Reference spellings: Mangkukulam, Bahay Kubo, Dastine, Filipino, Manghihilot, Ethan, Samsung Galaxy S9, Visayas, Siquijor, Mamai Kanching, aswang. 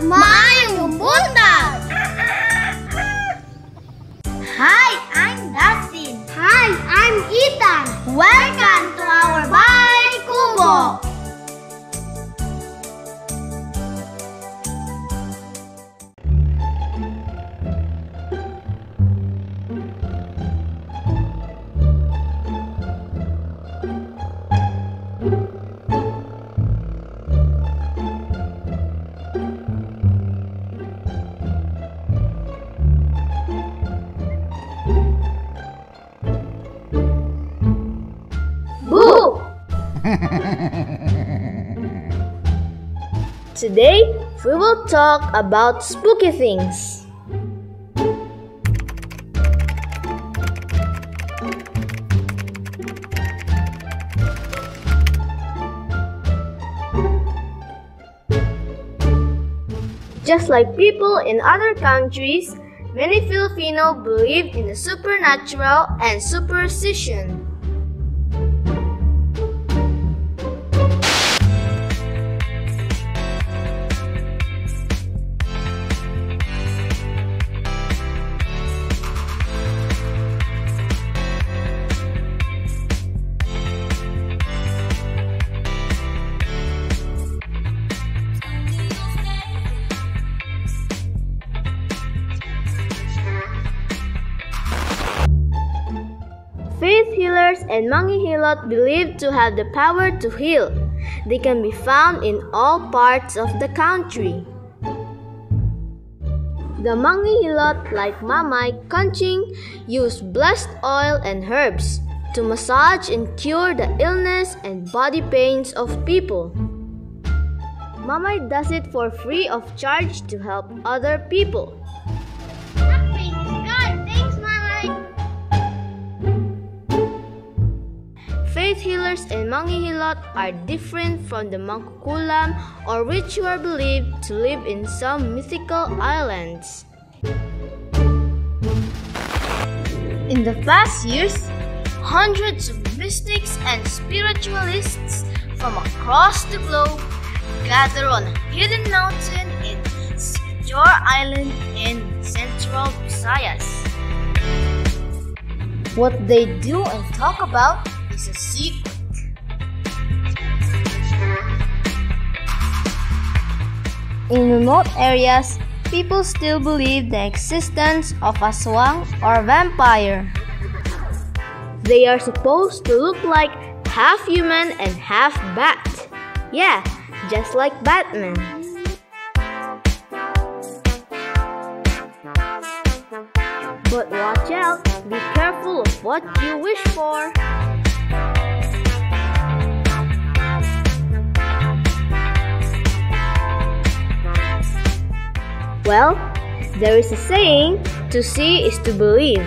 Maayong buntag! Hi, I'm Dastine. Hi, I'm Ethan. Welcome to our Bahay Kubo. Today, we will talk about spooky things. Just like people in other countries, many Filipinos believe in the supernatural and superstition. Faith healers and Manghihilot believed to have the power to heal. They can be found in all parts of the country. The Manghihilot, like Mamai Kanching, use blessed oil and herbs to massage and cure the illness and body pains of people. Mamai does it for free of charge to help other people. Faith healers and Manghihilot are different from the Mangkukulam, or which were believed to live in some mythical islands. In the past years, hundreds of mystics and spiritualists from across the globe gather on a hidden mountain in Siquijor Island in central Visayas. What they do and talk about is a secret. In remote areas, people still believe the existence of aswang or vampire. They are supposed to look like half human and half bat. Yeah, just like Batman. But watch out, be careful of what you wish for. Well, there is a saying, to see is to believe.